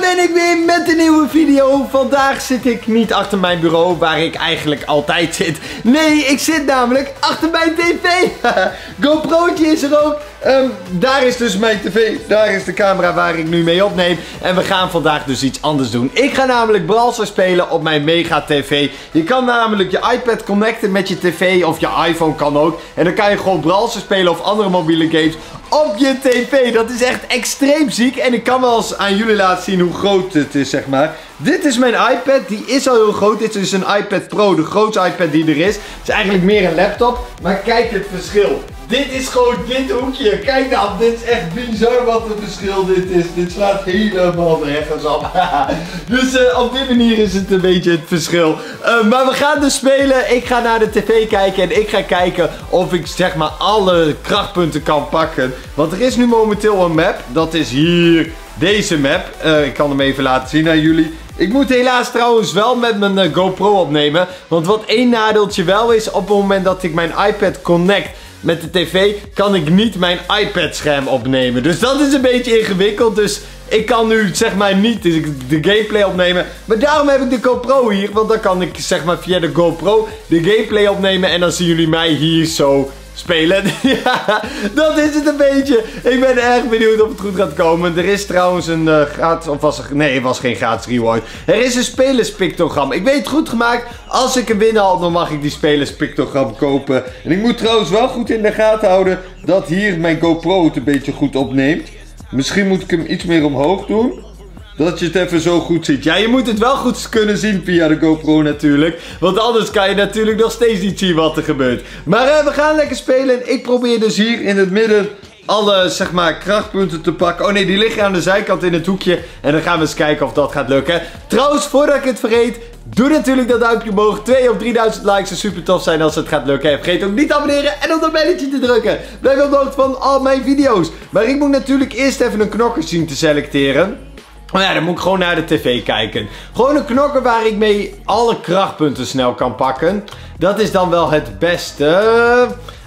Daar ben ik weer met een nieuwe video. Vandaag zit ik niet achter mijn bureau waar ik eigenlijk altijd zit. Nee, ik zit namelijk achter mijn tv. GoPro'tje is er ook. Daar is dus mijn tv. Daar is de camera waar ik nu mee opneem. En we gaan vandaag dus iets anders doen. Ik ga namelijk Brawl Stars spelen op mijn mega tv. Je kan namelijk je iPad connecten met je tv of je iPhone kan ook. En dan kan je gewoon Brawl Stars spelen of andere mobiele games op je tv. Dat is echt extreem ziek. En ik kan wel eens aan jullie laten zien hoe groot het is, zeg maar. Dit is mijn iPad. Die is al heel groot. Dit is een iPad Pro. De grootste iPad die er is. Het is eigenlijk meer een laptop. Maar kijk het verschil. Dit is gewoon dit hoekje. Kijk nou, dit is echt bizar wat een verschil dit is. Dit slaat helemaal nergens op. Dus op die manier is het een beetje het verschil. Maar we gaan dus spelen. Ik ga naar de tv kijken. En ik ga kijken of ik zeg maar alle krachtpunten kan pakken. Want er is nu momenteel een map. Dat is hier deze map. Ik kan hem even laten zien aan jullie. Ik moet helaas trouwens wel met mijn GoPro opnemen. Want wat één nadeeltje wel is, op het moment dat ik mijn iPad connect met de tv, kan ik niet mijn iPad-scherm opnemen. Dus dat is een beetje ingewikkeld. Dus ik kan nu zeg maar niet de gameplay opnemen. Maar daarom heb ik de GoPro hier. Want dan kan ik zeg maar via de GoPro de gameplay opnemen. En dan zien jullie mij hier zo spelen. Ja, dat is het een beetje. Ik ben erg benieuwd of het goed gaat komen. Er is trouwens een gratis... Of was er... Nee, het was geen gratis reward. Er is een spelerspictogram. Ik weet het goed gemaakt. Als ik een winnaar, dan mag ik die spelerspictogram kopen. En ik moet trouwens wel goed in de gaten houden dat hier mijn GoPro het een beetje goed opneemt. Misschien moet ik hem iets meer omhoog doen. Dat je het even zo goed ziet. Ja, je moet het wel goed kunnen zien via de GoPro natuurlijk. Want anders kan je natuurlijk nog steeds niet zien wat er gebeurt. Maar we gaan lekker spelen. Ik probeer dus hier in het midden alle, zeg maar, krachtpunten te pakken. Oh nee, die liggen aan de zijkant in het hoekje. En dan gaan we eens kijken of dat gaat lukken. Trouwens, voordat ik het vergeet, doe natuurlijk dat duimpje omhoog. 2 op 3000 likes zou super tof zijn als het gaat lukken. En vergeet ook niet te abonneren en op dat belletje te drukken. Blijf op de hoogte van al mijn video's. Maar ik moet natuurlijk eerst even een knokker zien te selecteren. Maar ja, dan moet ik gewoon naar de tv kijken. Gewoon een knokker waar ik mee alle krachtpunten snel kan pakken. Dat is dan wel het beste.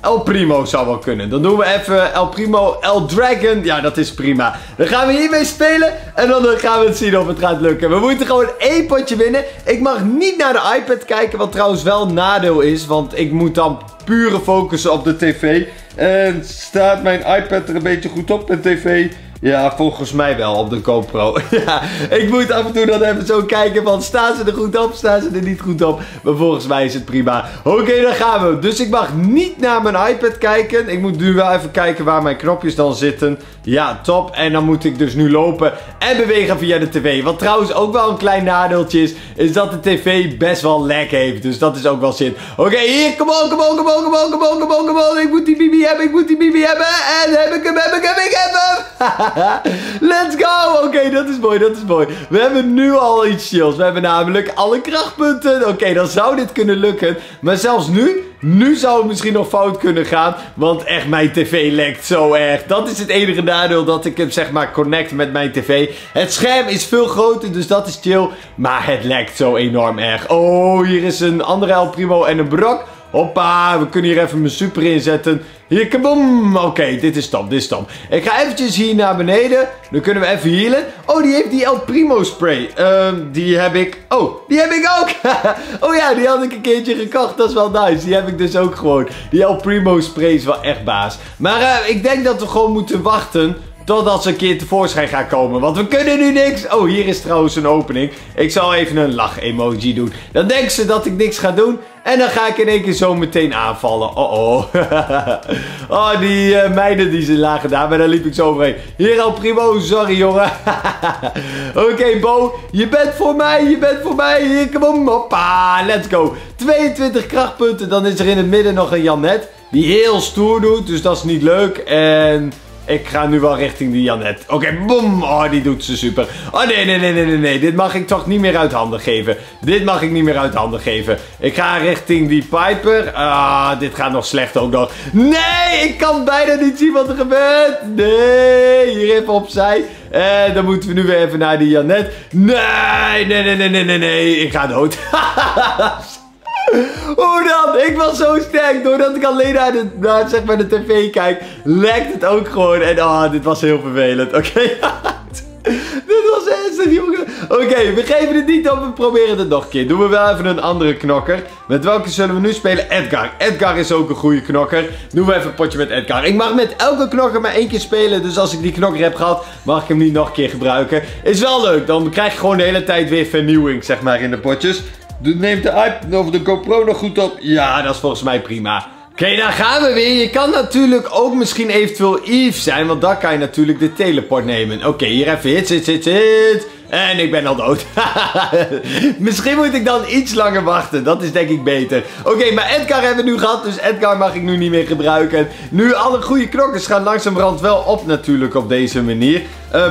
El Primo zou wel kunnen. Dan doen we even El Primo, El Dragon. Ja, dat is prima. Dan gaan we hiermee spelen. En dan gaan we het zien of het gaat lukken. We moeten gewoon 1 potje winnen. Ik mag niet naar de iPad kijken. Wat trouwens wel een nadeel is. Want ik moet dan pure focussen op de tv. En staat mijn iPad er een beetje goed op met tv? Ja, volgens mij wel, op de GoPro. Ja, ik moet af en toe dan even zo kijken van, staan ze er goed op, staan ze er niet goed op? Maar volgens mij is het prima. Oké, dan gaan we. Dus ik mag niet naar mijn iPad kijken. Ik moet nu wel even kijken waar mijn knopjes dan zitten. Ja, top. En dan moet ik dus nu lopen en bewegen via de tv. Wat trouwens ook wel een klein nadeeltje is, is dat de tv best wel lek heeft. Dus dat is ook wel shit. Oké, hier, kom op, kom op, kom op, kom op, kom op, kom op. Ik moet die Bibi hebben, ik moet die Bibi hebben. En heb ik hem, heb ik hem, ik heb hem. Let's go! Oké, dat is mooi, dat is mooi. We hebben nu al iets chills. We hebben namelijk alle krachtpunten. Oké, dan zou dit kunnen lukken. Maar zelfs nu zou het misschien nog fout kunnen gaan. Want echt, mijn tv lekt zo erg. Dat is het enige nadeel, dat ik hem zeg maar connect met mijn tv. Het scherm is veel groter, dus dat is chill. Maar het lekt zo enorm erg. Oh, hier is een andere El Primo en een Brock. Hoppa, we kunnen hier even mijn super inzetten. Hier, kaboom. Oké, dit is top, dit is top. Ik ga eventjes hier naar beneden. Dan kunnen we even healen. Oh, die heeft die El Primo spray. Die heb ik. Oh, die heb ik ook. Oh ja, die had ik een keertje gekocht. Dat is wel nice. Die heb ik dus ook gewoon. Die El Primo spray is wel echt baas. Maar ik denk dat we gewoon moeten wachten totdat ze een keer tevoorschijn gaan komen. Want we kunnen nu niks. Oh, hier is trouwens een opening. Ik zal even een lach-emoji doen. Dan denken ze dat ik niks ga doen. En dan ga ik in één keer zo meteen aanvallen. Oh. Oh, die meiden die ze lagen daar. Maar daar liep ik zo overheen. Hier al primo. Sorry, jongen. Oké, Bo. Je bent voor mij. Je bent voor mij. Hier, kom op. Hoppa. Let's go. 22 krachtpunten. Dan is er in het midden nog een Janet. Die heel stoer doet. Dus dat is niet leuk. En ik ga nu wel richting die Janet. Oké, boom. Oh, die doet ze super. Oh, nee, nee, nee, nee, nee, nee. Dit mag ik toch niet meer uit handen geven. Dit mag ik niet meer uit handen geven. Ik ga richting die Piper. Ah, dit gaat nog slecht ook nog. Nee, ik kan bijna niet zien wat er gebeurt. Nee, hier even opzij. En dan moeten we nu weer even naar die Janet. Nee, nee, nee, nee, nee, nee, nee. Ik ga dood. Hoe dan? Ik was zo sterk. Doordat ik alleen naar zeg maar de tv kijk, lekt het ook gewoon. En ah, dit was heel vervelend. Oké. Dit was echt is het, jongen? Oké, we geven het niet op. We proberen het nog een keer. Doen we wel even een andere knokker. Met welke zullen we nu spelen? Edgar. Edgar is ook een goede knokker. Doen we even een potje met Edgar. Ik mag met elke knokker maar één keer spelen. Dus als ik die knokker heb gehad, mag ik hem niet nog een keer gebruiken. Is wel leuk. Dan krijg je gewoon de hele tijd weer vernieuwing, zeg maar, in de potjes. Neemt de iPad of de GoPro nog goed op? Ja, dat is volgens mij prima. Oké, daar gaan we weer. Je kan natuurlijk ook misschien eventueel Yves zijn, want dan kan je natuurlijk de teleport nemen. Oké, hier even hit. En ik ben al dood. Misschien moet ik dan iets langer wachten. Dat is denk ik beter. Oké, maar Edgar hebben we nu gehad. Dus Edgar mag ik nu niet meer gebruiken. Nu alle goede knokkers gaan langzamerhand wel op natuurlijk op deze manier.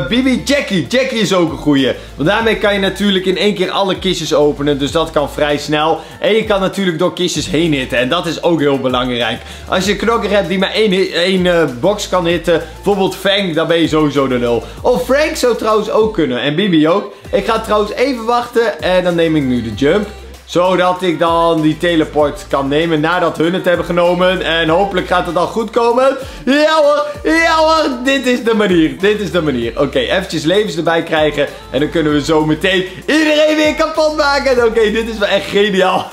Bibi, Jackie. Jackie is ook een goeie. Want daarmee kan je natuurlijk in één keer alle kistjes openen. Dus dat kan vrij snel. En je kan natuurlijk door kistjes heen hitten. En dat is ook heel belangrijk. Als je een knokker hebt die maar één box kan hitten. Bijvoorbeeld Fang. Dan ben je sowieso de nul. Of Frank zou trouwens ook kunnen. En Bibi ook. Ik ga trouwens even wachten en dan neem ik nu de jump. Zodat ik dan die teleport kan nemen nadat hun het hebben genomen. En hopelijk gaat het dan goed komen. Ja hoor, dit is de manier. Dit is de manier. Oké, eventjes levens erbij krijgen. En dan kunnen we zo meteen iedereen weer kapot maken. Oké, dit is wel echt geniaal.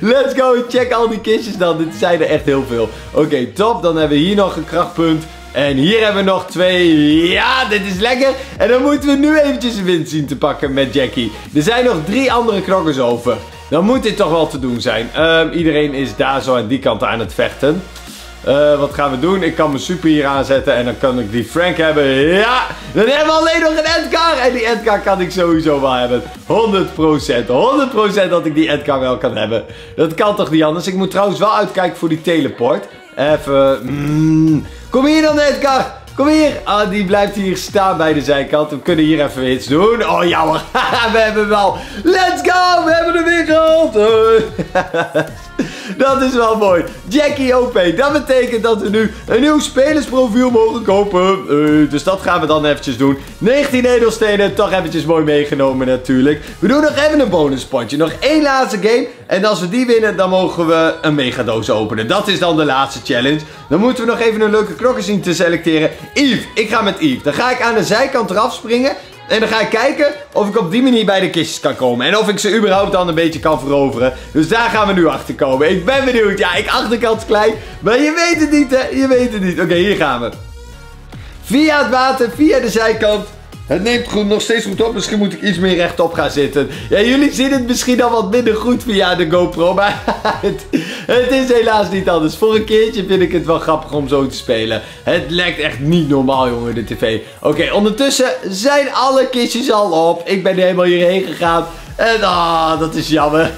Let's go, check al die kistjes dan. Dit zijn er echt heel veel. Oké, top. Dan hebben we hier nog een krachtpunt. En hier hebben we nog twee. Ja, dit is lekker. En dan moeten we nu eventjes een winst zien te pakken met Jackie. Er zijn nog 3 andere knokkers over. Dan moet dit toch wel te doen zijn. Iedereen is daar zo aan die kant aan het vechten. Wat gaan we doen? Ik kan mijn super hier aanzetten en dan kan ik die Frank hebben. Ja, dan hebben we alleen nog een Edgar. En die Edgar kan ik sowieso wel hebben. 100% dat ik die Edgar wel kan hebben. Dat kan toch niet anders? Ik moet trouwens wel uitkijken voor die teleport. Even... Kom hier dan, Edgar. Kom hier. Ah, die blijft hier staan bij de zijkant. We kunnen hier even iets doen. Oh, jammer. We hebben wel. Let's go. We hebben hem weer gehaald. Dat is wel mooi. Jackie OP. Dat betekent dat we nu een nieuw spelersprofiel mogen kopen. Dus dat gaan we dan eventjes doen. 19 edelstenen. Toch eventjes mooi meegenomen natuurlijk. We doen nog even een bonuspotje. Nog 1 laatste game. En als we die winnen, dan mogen we een megadoos openen. Dat is dan de laatste challenge. Dan moeten we nog even een leuke knokker zien te selecteren. Yves. Ik ga met Yves. Dan ga ik aan de zijkant eraf springen. En dan ga ik kijken of ik op die manier bij de kistjes kan komen. En of ik ze überhaupt dan een beetje kan veroveren. Dus daar gaan we nu achter komen. Ik ben benieuwd. Ja, ik achterkant klein. Maar je weet het niet, hè. Je weet het niet. Oké, hier gaan we. Via het water, via de zijkant. Het neemt goed, nog steeds goed op. Misschien moet ik iets meer rechtop gaan zitten. Ja, jullie zien het misschien al wat minder goed via de GoPro. Maar het is helaas niet anders. Voor een keertje vind ik het wel grappig om zo te spelen. Het lijkt echt niet normaal, jongen, de tv. Oké, ondertussen zijn alle kistjes al op. Ik ben helemaal hierheen gegaan. En dat is jammer.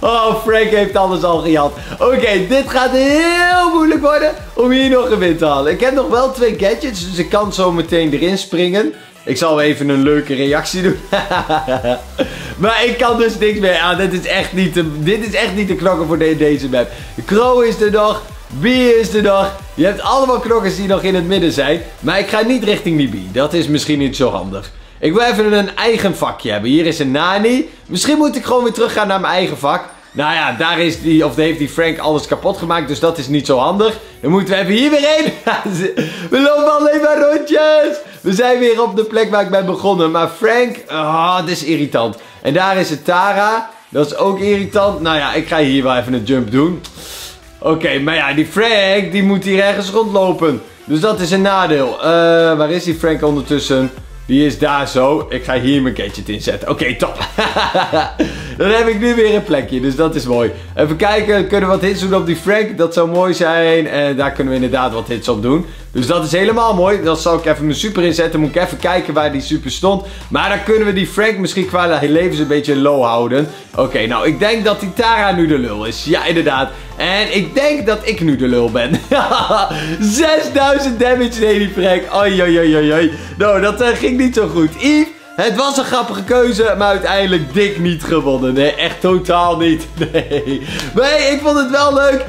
Oh, Frank heeft alles al gejat. Oké, dit gaat heel moeilijk worden om hier nog een win te halen. Ik heb nog wel 2 gadgets, dus ik kan zo meteen erin springen. Ik zal even een leuke reactie doen. Maar ik kan dus niks meer aan. Dit is echt niet de knokker voor deze map. Crow is er nog. Bibi is er nog. Je hebt allemaal knokkers die nog in het midden zijn. Maar ik ga niet richting Bibi. Dat is misschien niet zo handig. Ik wil even een eigen vakje hebben. Hier is een nani. Misschien moet ik gewoon weer teruggaan naar mijn eigen vak. Nou ja, daar is die, of daar heeft die Frank alles kapot gemaakt. Dus dat is niet zo handig. Dan moeten we even hier weer heen. We lopen alleen maar rondjes. We zijn weer op de plek waar ik ben begonnen. Maar Frank, dit is irritant. En daar is het Tara. Dat is ook irritant. Nou ja, ik ga hier wel even een jump doen. Oké, maar ja, die Frank, die moet hier ergens rondlopen. Dus dat is een nadeel. Waar is die Frank ondertussen? Die is daar zo. Ik ga hier mijn gadget inzetten. Oké, top. Dan heb ik nu weer een plekje. Dus dat is mooi. Even kijken. Kunnen we wat hits doen op die Frank? Dat zou mooi zijn. En daar kunnen we inderdaad wat hits op doen. Dus dat is helemaal mooi. Dan zal ik even mijn super inzetten. Moet ik even kijken waar die super stond. Maar dan kunnen we die Frank misschien qua levens een beetje low houden. Oké, nou ik denk dat die Tara nu de lul is. Ja, inderdaad. En ik denk dat ik nu de lul ben. 6000 damage deed die Frank. Oi. Nou, dat ging niet zo goed. Yves, het was een grappige keuze, maar uiteindelijk dik niet gewonnen. Nee, echt totaal niet. Nee. Maar hey, ik vond het wel leuk.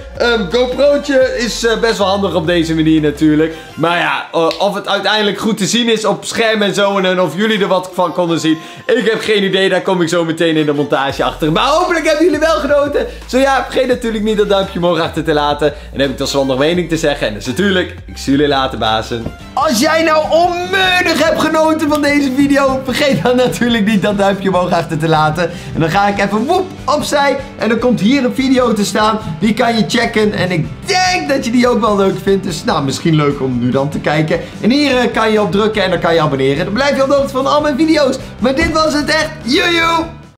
GoPro'tje is best wel handig op deze manier natuurlijk. Maar ja, of het uiteindelijk goed te zien is op scherm en zo. En of jullie er wat van konden zien. Ik heb geen idee, daar kom ik zo meteen in de montage achter. Maar hopelijk hebben jullie wel genoten. Zo ja, vergeet natuurlijk niet dat duimpje omhoog achter te laten. En dan heb ik tot slot nog mening te zeggen. En dat is natuurlijk, ik zie jullie later, bazen. Als jij nou onmiddellijk hebt genoten genoten van deze video, vergeet dan natuurlijk niet dat duimpje omhoog achter te laten. En dan ga ik even woep opzij en dan komt hier een video te staan. Die kan je checken en ik denk dat je die ook wel leuk vindt. Dus nou, misschien leuk om nu dan te kijken. En hier kan je op drukken en dan kan je abonneren. Dan blijf je op de hoogte van al mijn video's. Maar dit was het echt. Joejoe!